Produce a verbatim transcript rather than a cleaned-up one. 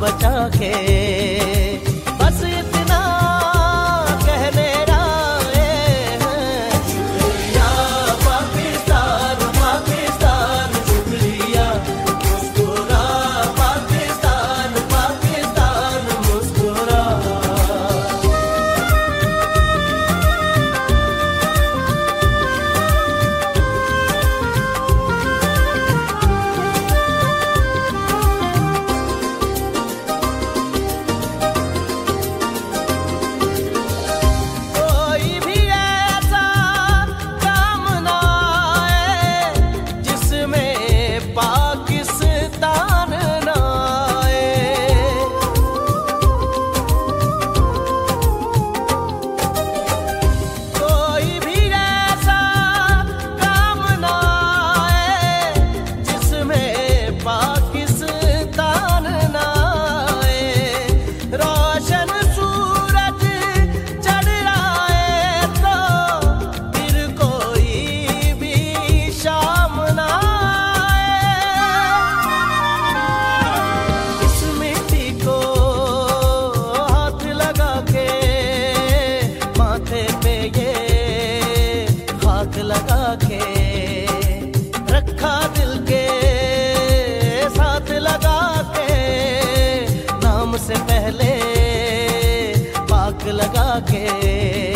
बचा के बस इतना कहने आए हैं। शुक्रिया पाकिस्तान, पाकिस्तान शुक्रिया, मुस्कुरा पाकिस्तान, पाकिस्तान मुस्कुरा। लगा के रखा दिल के साथ लगा के, नाम से पहले पाक लगा के।